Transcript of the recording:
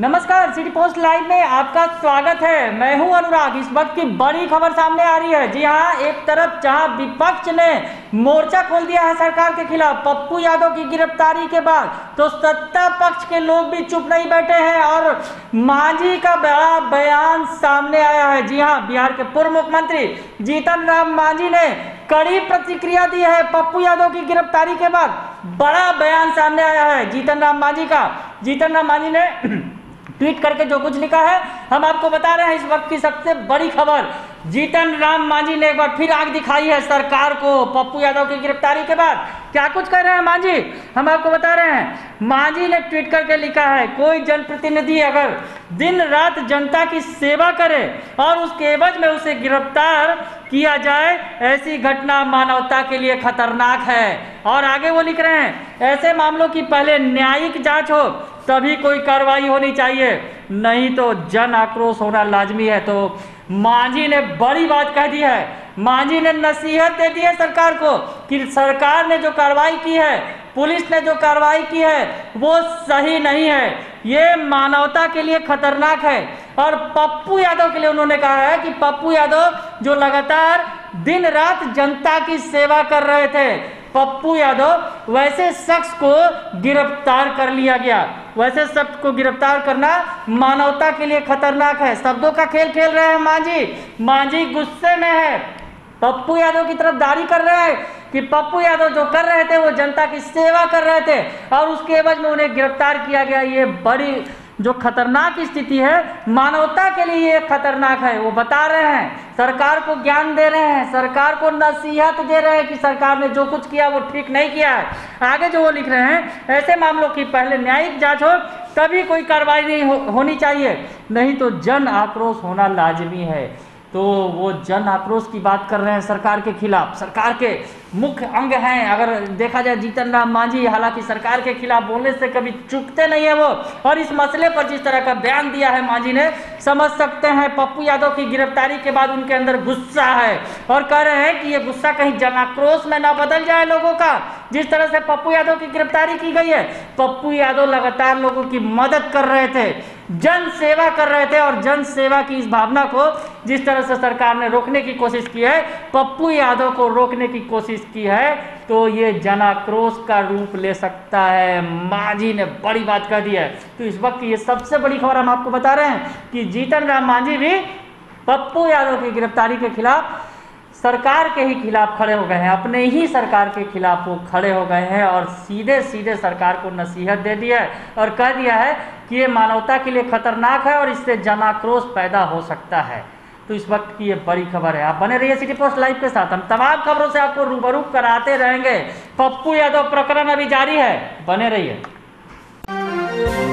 नमस्कार, city post live में आपका स्वागत है। मैं हूं अनुराग। इस वक्त की बड़ी खबर सामने आ रही है। जी हां, एक तरफ जहां विपक्ष ने मोर्चा खोल दिया है सरकार के खिलाफ पप्पू यादव की गिरफ्तारी के बाद, तो सत्ता पक्ष के लोग भी चुप नहीं बैठे हैं और मांझी का बड़ा बयान सामने आया है। जी हां, बिहार के पूर्व मुख्यमंत्री जीतन राम मांझी ने कड़ी प्रतिक्रिया दी है पप्पू यादव की गिरफ्तारी के बाद। बड़ा बयान सामने आया है जीतन राम मांझी का। जीतन राम मांझी ने ट्वीट करके जो कुछ लिखा है हम आपको बता रहे हैं। इस वक्त की सबसे बड़ी खबर, जीतन राम मांझी ने एक बार फिर आग दिखाई है सरकार को पप्पू यादव की गिरफ्तारी के बाद। क्या कुछ कर रहे हैं मांझी, हम आपको बता रहे हैं। मांझी ने ट्वीट करके लिखा है, कोई जनप्रतिनिधि अगर दिन रात जनता की सेवा करे और उसके एवज में उसे गिरफ्तार किया जाए, ऐसी घटना मानवता के लिए खतरनाक है। और आगे वो लिख रहे हैं, ऐसे मामलों की पहले न्यायिक जाँच हो तभी कोई कार्रवाई होनी चाहिए, नहीं तो जन आक्रोश होना लाजमी है। तो मांझी ने बड़ी बात कह दी है। मांझी ने नसीहत दे दी है सरकार को कि सरकार ने जो कार्रवाई की है, पुलिस ने जो कार्रवाई की है, वो सही नहीं है, ये मानवता के लिए खतरनाक है। और पप्पू यादव के लिए उन्होंने कहा है कि पप्पू यादव जो लगातार दिन रात जनता की सेवा कर रहे थे, पप्पू यादव वैसे शख्स को गिरफ्तार कर लिया गया। वैसे शख्स को गिरफ्तार करना मानवता के लिए खतरनाक है। शब्दों का खेल खेल रहे हैं मांझी। मांझी गुस्से में है, पप्पू यादव की तरफदारी कर रहे हैं कि पप्पू यादव जो कर रहे थे वो जनता की सेवा कर रहे थे और उसके एवज में उन्हें गिरफ्तार किया गया। ये बड़ी जो खतरनाक स्थिति है, मानवता के लिए ये खतरनाक है। वो बता रहे हैं, सरकार को ज्ञान दे रहे हैं, सरकार को नसीहत दे रहे हैं कि सरकार ने जो कुछ किया वो ठीक नहीं किया है। आगे जो वो लिख रहे हैं, ऐसे मामलों की पहले न्यायिक जांच हो तभी कोई कार्रवाई नहीं होनी चाहिए, नहीं तो जन आक्रोश होना लाजमी है। तो वो जन आक्रोश की बात कर रहे हैं सरकार के खिलाफ। सरकार के मुख्य अंग हैं अगर देखा जाए जीतन राम मांझी, हालांकि सरकार के खिलाफ बोलने से कभी चूकते नहीं है वो। और इस मसले पर जिस तरह का बयान दिया है मांझी ने, समझ सकते हैं पप्पू यादव की गिरफ्तारी के बाद उनके अंदर गुस्सा है और कह रहे हैं कि ये गुस्सा कहीं जन आक्रोश में ना बदल जाए लोगों का। जिस तरह से पप्पू यादव की गिरफ्तारी की गई है, पप्पू यादव लगातार लोगों की मदद कर रहे थे, जन सेवा कर रहे थे और जन सेवा की इस भावना को जिस तरह से सरकार ने रोकने की कोशिश की है, पप्पू यादव को रोकने की कोशिश की है, तो ये जन आक्रोश का रूप ले सकता है। मांझी ने बड़ी बात कह दी है। तो इस वक्त ये सबसे बड़ी खबर हम आपको बता रहे हैं कि जीतन राम मांझी भी पप्पू यादव की गिरफ्तारी के खिलाफ, सरकार के ही खिलाफ खड़े हो गए हैं। अपने ही सरकार के खिलाफ वो खड़े हो गए हैं और सीधे सीधे सरकार को नसीहत दे दी है और कह दिया है कि ये मानवता के लिए खतरनाक है और इससे जन आक्रोश पैदा हो सकता है। तो इस वक्त की ये बड़ी खबर है। आप बने रहिए सिटी पोस्ट लाइव के साथ, हम तमाम खबरों से आपको रूबरू कराते रहेंगे। पप्पू यादव प्रकरण अभी जारी है, बने रहिए।